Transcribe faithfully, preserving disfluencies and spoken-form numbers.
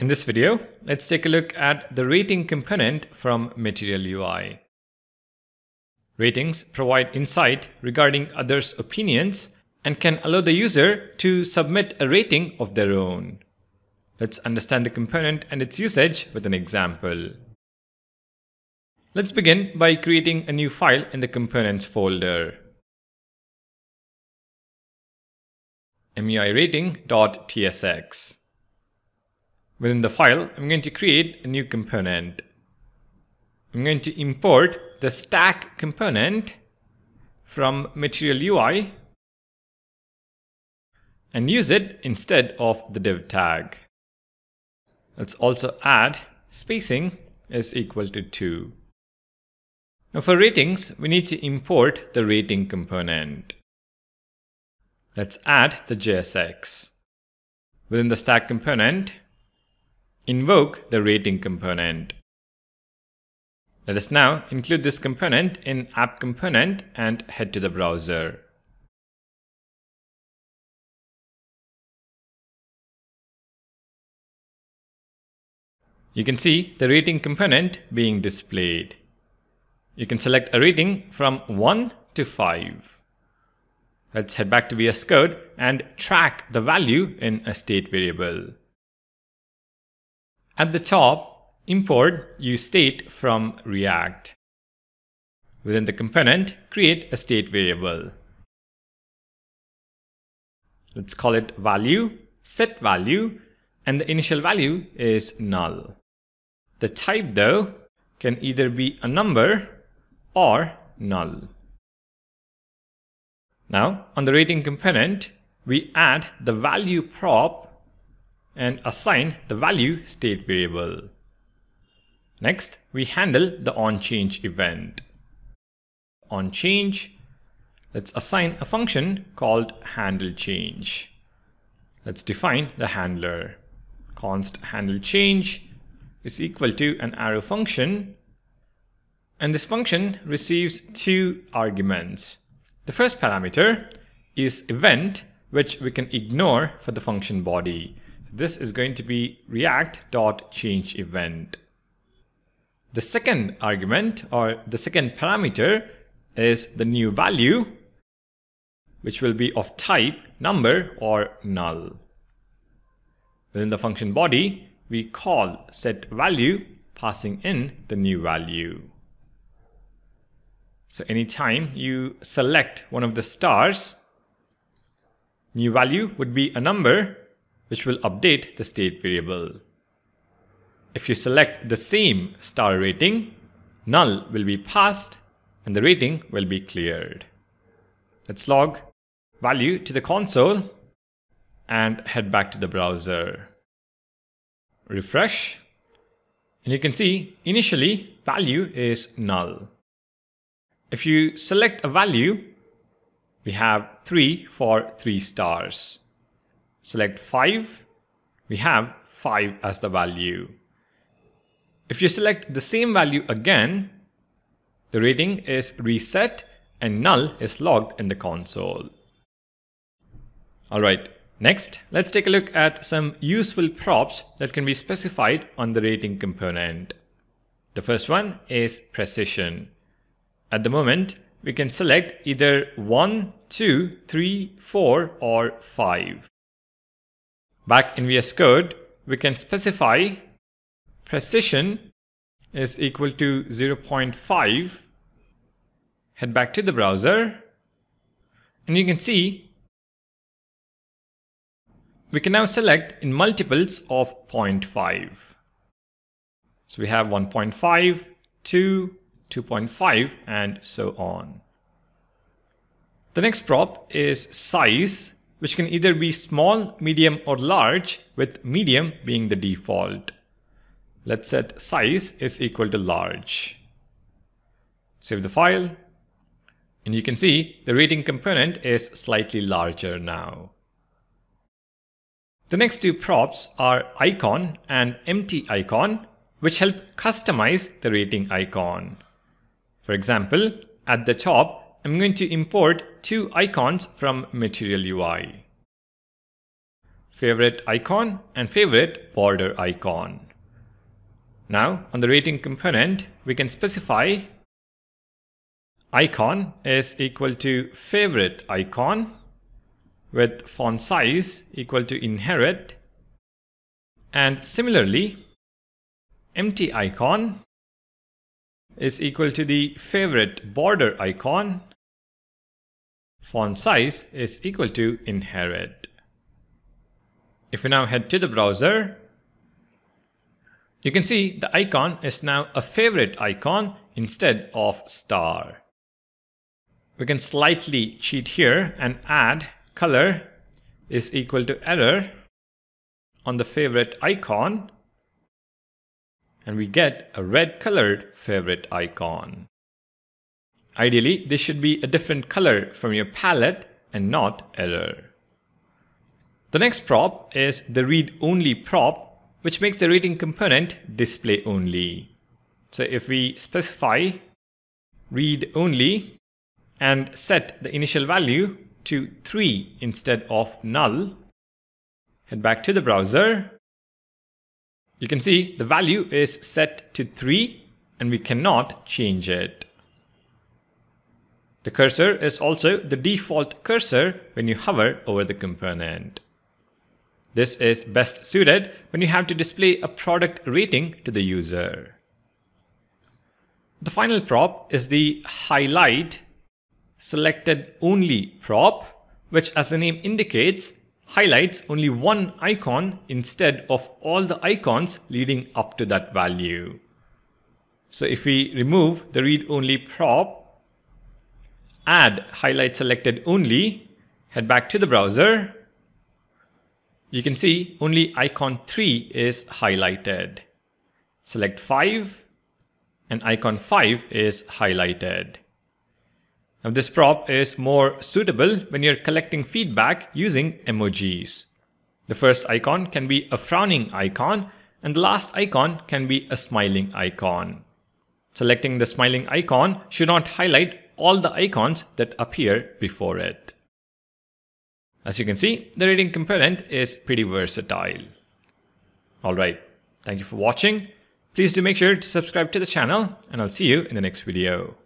In this video, let's take a look at the rating component from Material U I. Ratings provide insight regarding others' opinions and can allow the user to submit a rating of their own. Let's understand the component and its usage with an example. Let's begin by creating a new file in the components folder. M U I rating dot T S X. Within the file, I'm going to create a new component. I'm going to import the Stack component from Material U I and use it instead of the div tag. Let's also add spacing is equal to two. Now for ratings, we need to import the rating component. Let's add the J S X. Within the Stack component, invoke the rating component. Let us now include this component in app component and head to the browser. You can see the rating component being displayed. You can select a rating from one to five. Let's head back to V S Code and track the value in a state variable. At the top, import useState from React. Within the component, create a state variable. Let's call it value, set value, and the initial value is null. The type though can either be a number or null. Now, on the rating component, we add the value prop and assign the value state variable. Next, we handle the onChange event. OnChange, let's assign a function called handleChange. Let's define the handler. Const handleChange is equal to an arrow function, and this function receives two arguments. The first parameter is event, which we can ignore for the function body. This is going to be React.ChangeEvent. The second argument or the second parameter is the new value, which will be of type number or null. Within the function body, we call setValue, passing in the new value. So anytime you select one of the stars, new value would be a number, which will update the state variable. If you select the same star rating, null will be passed and the rating will be cleared. Let's log value to the console and head back to the browser. Refresh, and you can see initially value is null. If you select a value, we have three for three stars. Select five, we have five as the value. If you select the same value again, the rating is reset and null is logged in the console. Alright, next let's take a look at some useful props that can be specified on the rating component. The first one is precision. At the moment, we can select either one, two, three, four or five. Back in V S Code, we can specify precision is equal to zero point five. Head back to the browser, and you can see we can now select in multiples of zero point five. So we have one point five, two, two point five, and so on. The next prop is size, which can either be small, medium, or large, with medium being the default. Let's set size is equal to large. Save the file, and you can see the rating component is slightly larger now. The next two props are icon and empty icon, which help customize the rating icon. For example, at the top, I'm going to import two icons from Material U I. favorite icon and favorite border icon. Now on the rating component, we can specify icon is equal to favorite icon with font size equal to inherit, and similarly empty icon is equal to the favorite border icon, font size is equal to inherit. If we now head to the browser, you can see the icon is now a favorite icon instead of star. We can slightly cheat here and add color is equal to error on the favorite icon, and we get a red colored favorite icon. Ideally, this should be a different color from your palette and not error. The next prop is the read-only prop, which makes the rating component display only. So if we specify read only and set the initial value to three instead of null, head back to the browser, you can see the value is set to three and we cannot change it. The cursor is also the default cursor when you hover over the component. This is best suited when you have to display a product rating to the user. The final prop is the highlight selected only prop, which as the name indicates, highlights only one icon instead of all the icons leading up to that value. So if we remove the read-only prop, add highlight selected only, head back to the browser, you can see only icon three is highlighted. Select five and icon five is highlighted. Now this prop is more suitable when you're collecting feedback using emojis. The first icon can be a frowning icon and the last icon can be a smiling icon. Selecting the smiling icon should not highlight all the icons that appear before it. As you can see, the rating component is pretty versatile. Alright, thank you for watching. Please do make sure to subscribe to the channel and I'll see you in the next video.